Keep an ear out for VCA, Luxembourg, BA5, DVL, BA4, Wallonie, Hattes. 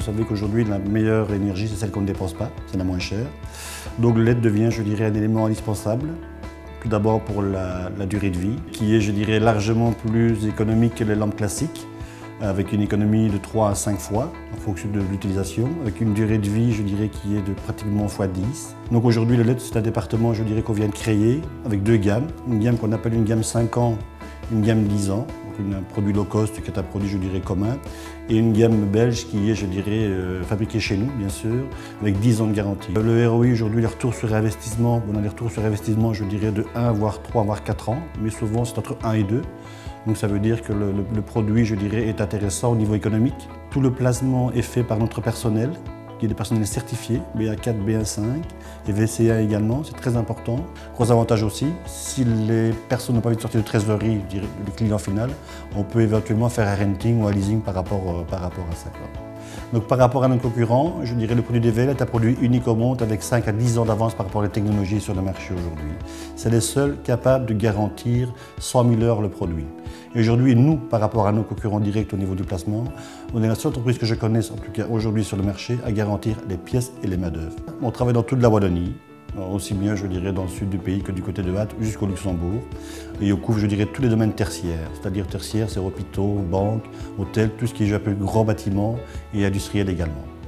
Vous savez qu'aujourd'hui, la meilleure énergie, c'est celle qu'on ne dépense pas, c'est la moins chère. Donc l'aide devient, je dirais, un élément indispensable. Tout d'abord pour la durée de vie, qui est, je dirais, largement plus économique que les lampes classiques, avec une économie de 3 à 5 fois en fonction de l'utilisation, avec une durée de vie, je dirais, qui est de pratiquement x10. Donc aujourd'hui, le LED, c'est un département, je dirais, qu'on vient de créer avec deux gammes. Une gamme qu'on appelle une gamme 5 ans, une gamme 10 ans, donc un produit low cost qui est un produit, je dirais, commun, et une gamme belge qui est, je dirais, fabriquée chez nous, bien sûr, avec 10 ans de garantie. Le ROI, aujourd'hui, les retours sur investissement, on a des retours sur investissement, je dirais, de 1, voire 3, voire 4 ans, mais souvent, c'est entre 1 et 2. Donc ça veut dire que le produit, je dirais, est intéressant au niveau économique. Tout le placement est fait par notre personnel, qui est des personnels certifiés, BA4, BA5 et VCA également, c'est très important. Gros avantage aussi, si les personnes n'ont pas envie de sortir de trésorerie, je dirais, le client final, on peut éventuellement faire un renting ou un leasing par rapport à ça. Donc par rapport à nos concurrents, je dirais le produit DVL est un produit unique au monde avec 5 à 10 ans d'avance par rapport à la technologie sur le marché aujourd'hui. C'est les seuls capables de garantir 100 000 heures le produit. Et aujourd'hui, nous, par rapport à nos concurrents directs au niveau du placement, on est la seule entreprise que je connaisse, en tout cas aujourd'hui sur le marché, à garantir les pièces et les main-d'œuvre. On travaille dans toute la Wallonie, aussi bien, je dirais, dans le sud du pays que du côté de Hattes jusqu'au Luxembourg. Et on couvre, je dirais, tous les domaines tertiaires, c'est-à-dire tertiaires, c'est hôpitaux, banques, hôtels, tout ce qui est un peu gros bâtiments et industriels également.